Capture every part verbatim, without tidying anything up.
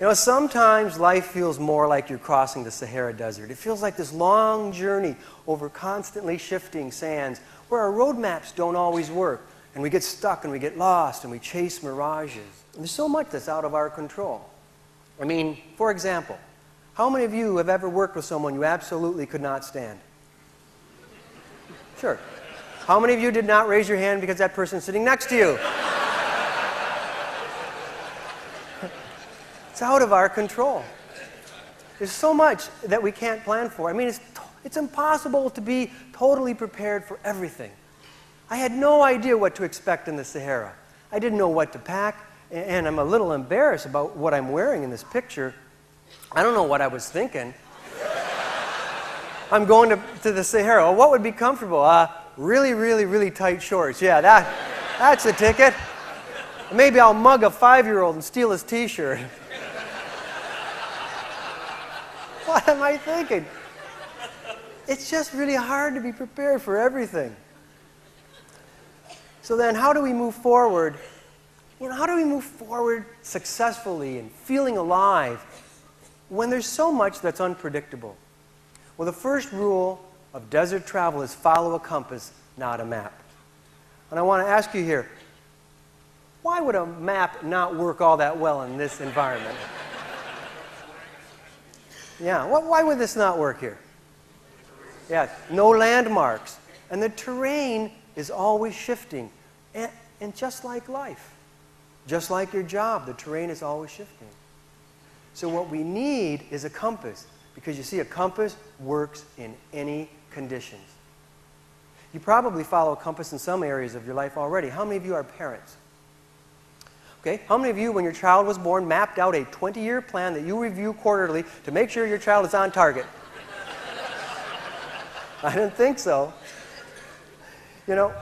You know, sometimes life feels more like you're crossing the Sahara Desert. It feels like this long journey over constantly shifting sands where our road maps don't always work, and we get stuck and we get lost and we chase mirages. And there's so much that's out of our control. I mean, for example, how many of you have ever worked with someone you absolutely could not stand? Sure. How many of you did not raise your hand because that person's sitting next to you? It's out of our control. There's so much that we can't plan for. I mean, it's, it's impossible to be totally prepared for everything. I had no idea what to expect in the Sahara. I didn't know what to pack, and I'm a little embarrassed about what I'm wearing in this picture. I don't know what I was thinking. I'm going to, to the Sahara. What would be comfortable? Uh, really, really, really tight shorts. Yeah, that, that's the ticket. Maybe I'll mug a five-year-old and steal his T-shirt. What am I thinking? It's just really hard to be prepared for everything. So then how do we move forward? You know, how do we move forward successfully and feeling alive when there's so much that's unpredictable? Well, the first rule of desert travel is follow a compass, not a map. And I want to ask you here, why would a map not work all that well in this environment? Yeah, why would this not work here? Yeah, no landmarks. And the terrain is always shifting. And, and just like life, just like your job, the terrain is always shifting. So what we need is a compass. Because you see, a compass works in any conditions. You probably follow a compass in some areas of your life already. How many of you are parents? Okay. How many of you, when your child was born, mapped out a twenty-year plan that you review quarterly to make sure your child is on target? I didn't think so. You know,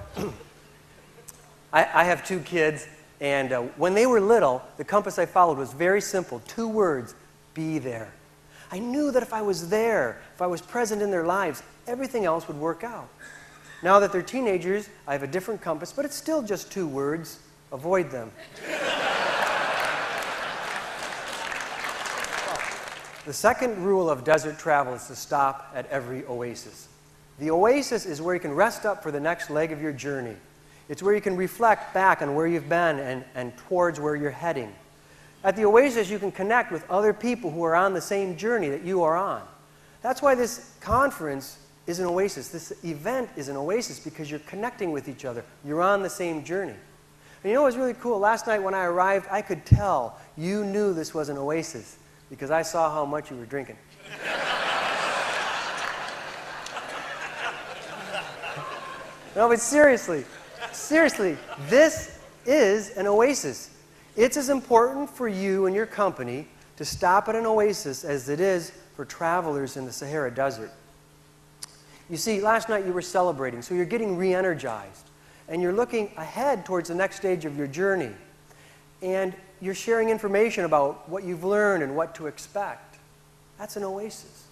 I, I have two kids, and uh, when they were little, the compass I followed was very simple. Two words, be there. I knew that if I was there, if I was present in their lives, everything else would work out. Now that they're teenagers, I have a different compass, but it's still just two words. Avoid them. The second rule of desert travel is to stop at every oasis. The oasis is where you can rest up for the next leg of your journey. It's where you can reflect back on where you've been and, and towards where you're heading. At the oasis, you can connect with other people who are on the same journey that you are on. That's why this conference is an oasis. This event is an oasis because you're connecting with each other. You're on the same journey. And you know what was really cool? Last night when I arrived, I could tell you knew this was an oasis because I saw how much you were drinking. No, but seriously, seriously, this is an oasis. It's as important for you and your company to stop at an oasis as it is for travelers in the Sahara Desert. You see, last night you were celebrating, so you're getting re-energized. And you're looking ahead towards the next stage of your journey. And you're sharing information about what you've learned and what to expect. That's an oasis.